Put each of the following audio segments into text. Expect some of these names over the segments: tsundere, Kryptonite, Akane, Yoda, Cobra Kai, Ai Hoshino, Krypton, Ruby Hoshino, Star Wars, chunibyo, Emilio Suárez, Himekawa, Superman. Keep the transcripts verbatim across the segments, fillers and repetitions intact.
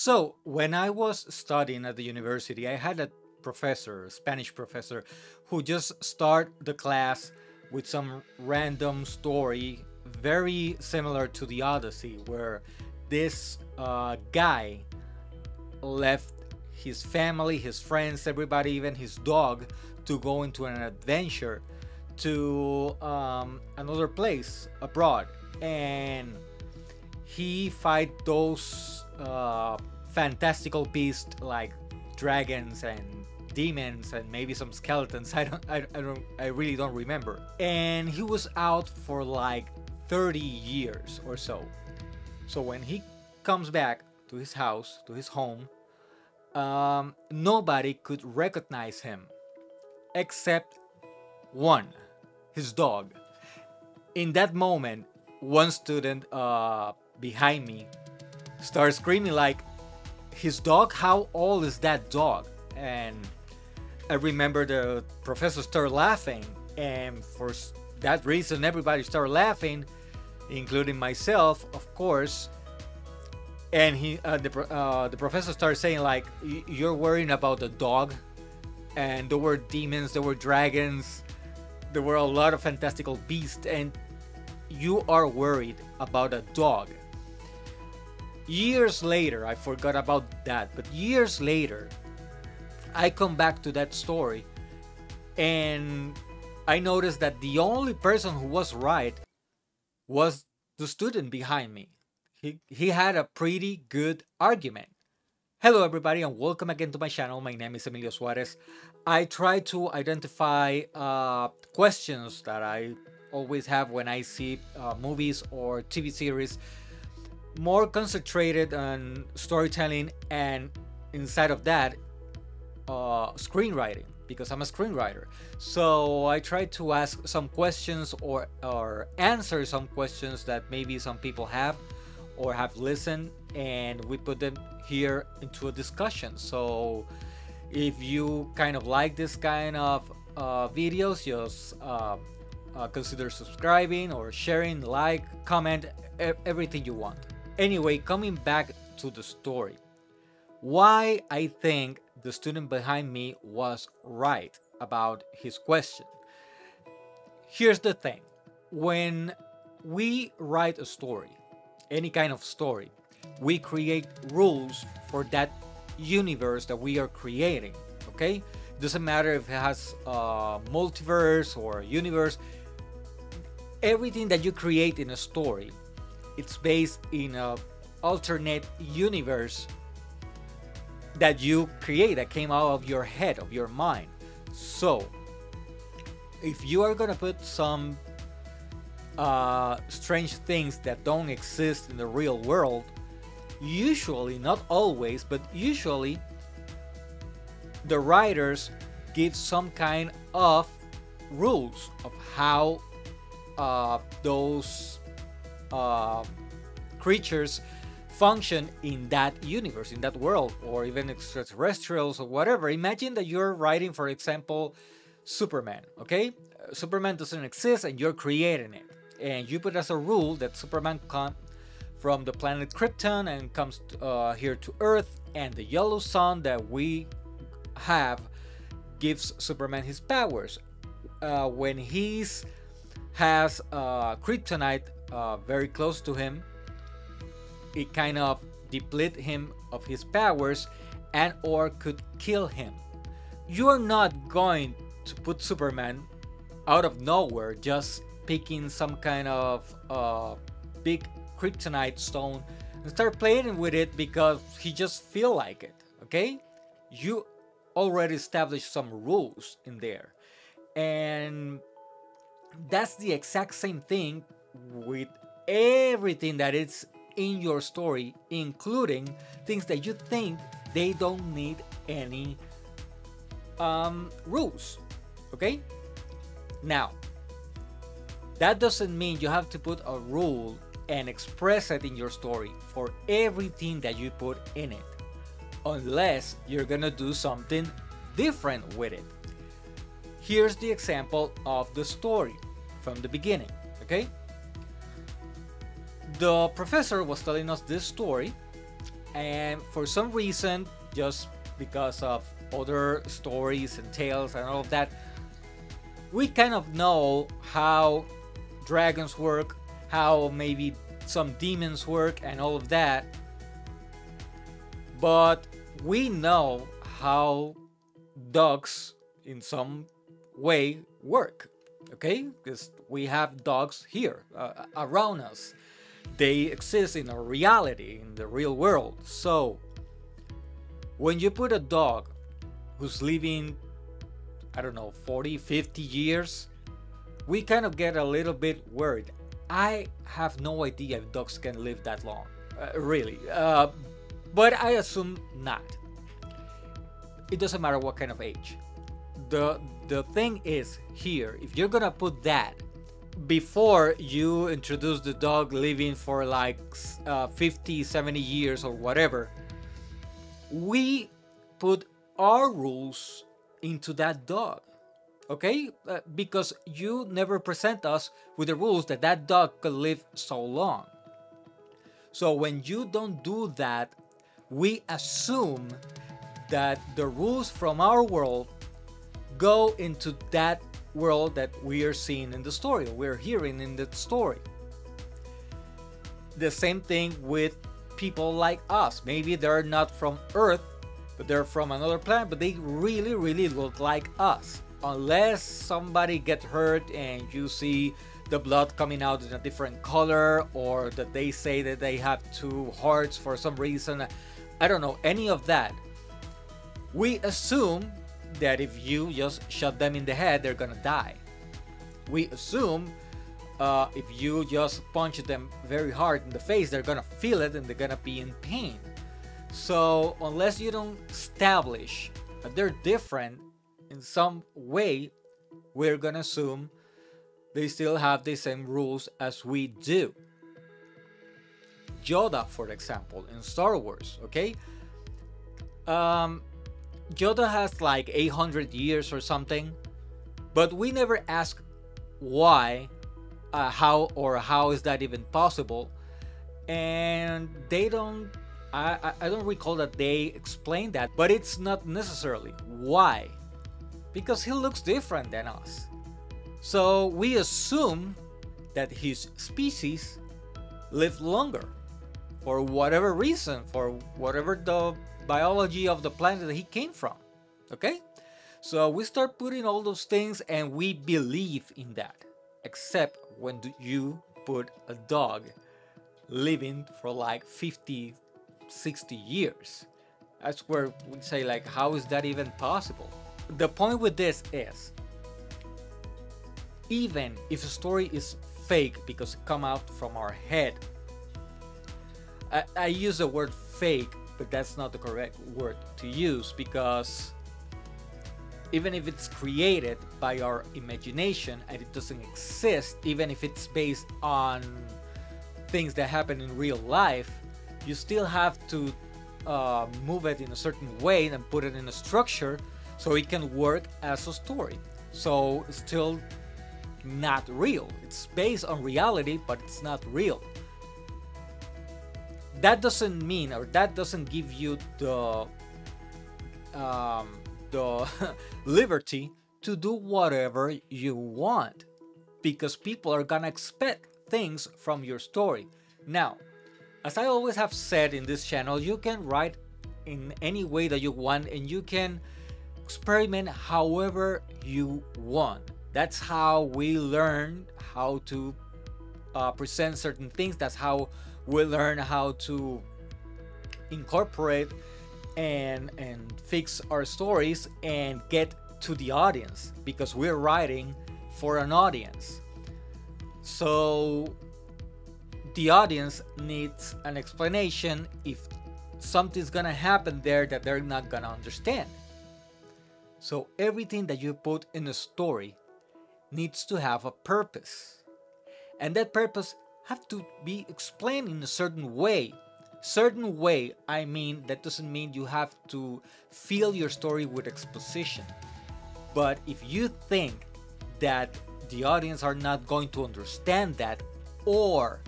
So, when I was studying at the university, I had a professor, a Spanish professor, who just started the class with some random story very similar to the Odyssey, where this uh, guy left his family, his friends, everybody, even his dog, to go into an adventure to um, another place abroad, and he fight those uh, fantastical beasts like dragons and demons and maybe some skeletons. I don't, I, I don't, I really don't remember. And he was out for like thirty years or so. So when he comes back to his house, to his home, um, nobody could recognize him except one, his dog. In that moment, one student uh, behind me starts screaming like, "His dog? How old is that dog?" And I remember the professor started laughing, and for that reason everybody started laughing, including myself, of course. And he, uh, the, uh, the professor started saying like, "You're worrying about the dog?" And there were demons, there were dragons, there were a lot of fantastical beasts, and you are worried about a dog. Years later, I forgot about that, but years later, I come back to that story and I noticed that the only person who was right was the student behind me. He, he had a pretty good argument. Hello everybody, and welcome again to my channel. My name is Emilio Suárez. I try to identify uh, questions that I always have when I see uh, movies or T V series, more concentrated on storytelling and inside of that uh, screenwriting, because I'm a screenwriter. So I try to ask some questions or, or answer some questions that maybe some people have or have listened, and we put them here into a discussion. So if you kind of like this kind of uh, videos, just uh, Uh, consider subscribing or sharing, like, comment, e everything you want. Anyway, coming back to the story, why I think the student behind me was right about his question. Here's the thing. When we write a story, any kind of story, we create rules for that universe that we are creating, okay? Doesn't matter if it has a multiverse or a universe. Everything that you create in a story, it's based in an alternate universe that you create, that came out of your head, of your mind. So, if you are gonna put some uh, strange things that don't exist in the real world, usually, not always, but usually, the writers give some kind of rules of how Uh, those uh, creatures function in that universe, in that world, or even extraterrestrials or whatever. Imagine that you're writing, for example, Superman, okay? Uh, Superman doesn't exist and you're creating it. And you put as a rule that Superman comes from the planet Krypton and comes uh, here to Earth, and the yellow sun that we have gives Superman his powers. Uh, when he's has uh, Kryptonite uh, very close to him, it kind of depletes him of his powers and or could kill him. You're not going to put Superman out of nowhere just picking some kind of uh, big Kryptonite stone and start playing with it because he just feel like it, okay? You already established some rules in there. And that's the exact same thing with everything that is in your story, including things that you think they don't need any um, rules, okay? Now, that doesn't mean you have to put a rule and express it in your story for everything that you put in it, unless you're gonna do something different with it. Here's the example of the story from the beginning, okay? The professor was telling us this story, and for some reason, just because of other stories and tales and all of that, we kind of know how dragons work, how maybe some demons work and all of that, but we know how dogs in some way work, okay? Because we have dogs here uh, around us. They exist in our reality, in the real world. So when you put a dog who's living, I don't know, forty, fifty years, we kind of get a little bit worried. I have no idea if dogs can live that long, uh, really. Uh, but I assume not. It doesn't matter what kind of age. The, the thing is here, if you're gonna put that before you introduce the dog living for like uh, fifty, seventy years or whatever, we put our rules into that dog, okay? Uh, because you never present us with the rules that that dog could live so long. So when you don't do that, we assume that the rules from our world go into that world that we are seeing in the story, we're hearing in the story. The same thing with people like us. Maybe they're not from Earth, but they're from another planet, but they really, really look like us. Unless somebody gets hurt and you see the blood coming out in a different color, or that they say that they have two hearts for some reason. I don't know, any of that. We assume that if you just shot them in the head, they're gonna die. We assume uh, if you just punch them very hard in the face, they're gonna feel it and they're gonna be in pain. So unless you don't establish that they're different in some way, we're gonna assume they still have the same rules as we do. Yoda, for example, in Star Wars, okay? Um, Yoda has like eight hundred years or something, but we never ask why, uh, how, or how is that even possible, and they don't, I, I don't recall that they explain that, but it's not necessarily why, because he looks different than us. So we assume that his species live longer for whatever reason, for whatever the biology of the planet that he came from, okay? So we start putting all those things and we believe in that, except when you put a dog living for like fifty, sixty years. That's where we say, like, how is that even possible? The point with this is, even if a story is fake because it come out from our head, I, I use the word fake, but that's not the correct word to use, because even if it's created by our imagination and it doesn't exist, even if it's based on things that happen in real life, you still have to uh, move it in a certain way and put it in a structure so it can work as a story. So it's still not real. It's based on reality, but it's not real. That doesn't mean, or that doesn't give you the um, the liberty to do whatever you want, because people are gonna expect things from your story. Now, as I always have said in this channel, you can write in any way that you want and you can experiment however you want. That's how we learn how to uh, present certain things. That's how we learn how to incorporate and, and fix our stories and get to the audience, because we're writing for an audience. So the audience needs an explanation if something's gonna happen there that they're not gonna understand. So everything that you put in a story needs to have a purpose, and that purpose have to be explained in a certain way. Certain way, I mean, that doesn't mean you have to fill your story with exposition. But if you think that the audience are not going to understand that, or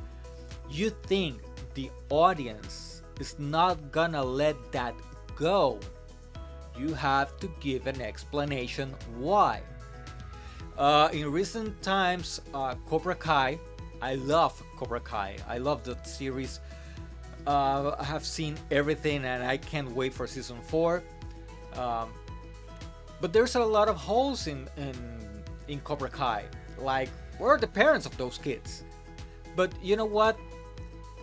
you think the audience is not gonna let that go. You have to give an explanation why. Uh, in recent times, uh, Cobra Kai, I love Cobra Kai, I love that series. Uh, I have seen everything and I can't wait for season four. Um, but there's a lot of holes in, in, in Cobra Kai. Like, where are the parents of those kids? But you know what?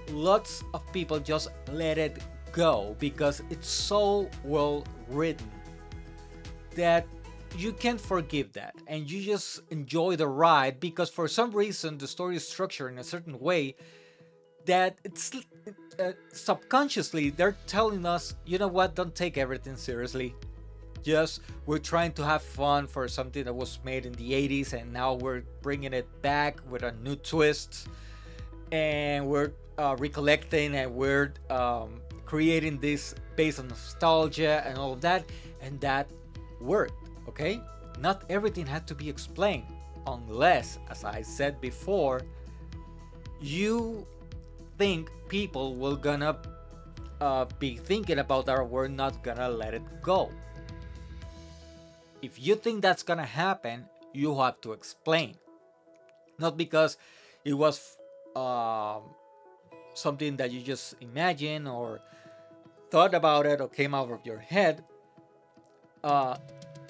Lots of people just let it go because it's so well written that you can't forgive that, and you just enjoy the ride because for some reason the story is structured in a certain way that it's uh, subconsciously they're telling us, you know what, don't take everything seriously. Just we're trying to have fun for something that was made in the eighties, and now we're bringing it back with a new twist, and we're uh, recollecting, and we're um, creating this based on nostalgia and all of that, and that worked. Okay, not everything had to be explained unless, as I said before, you think people will gonna uh, be thinking about that, we're not gonna let it go. If you think that's gonna happen, you have to explain. Not because it was uh, something that you just imagined or thought about it or came out of your head, uh,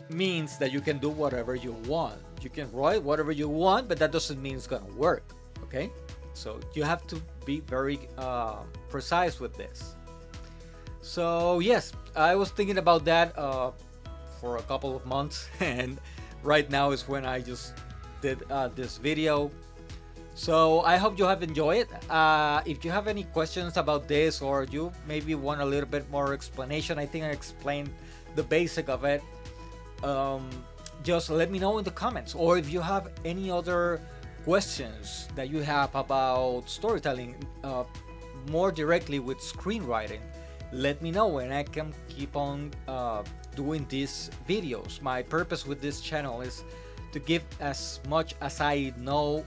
means that you can do whatever you want. You can write whatever you want, but that doesn't mean it's gonna work. Okay, so you have to be very uh, precise with this. So yes, I was thinking about that uh, for a couple of months, and right now is when I just did uh, this video. So I hope you have enjoyed it. Uh, if you have any questions about this, or you maybe want a little bit more explanation, I think I explained the basic of it. Um, just let me know in the comments, or if you have any other questions that you have about storytelling uh, more directly with screenwriting, let me know and I can keep on uh, doing these videos. My purpose with this channel is to give as much as I know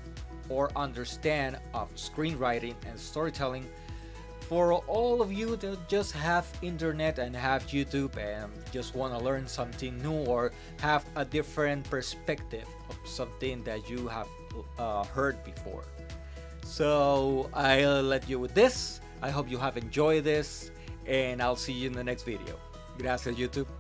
or understand of screenwriting and storytelling for all of you that just have internet and have YouTube and just want to learn something new or have a different perspective of something that you have uh, heard before. So I'll let you with this. I hope you have enjoyed this, and I'll see you in the next video. Gracias, YouTube.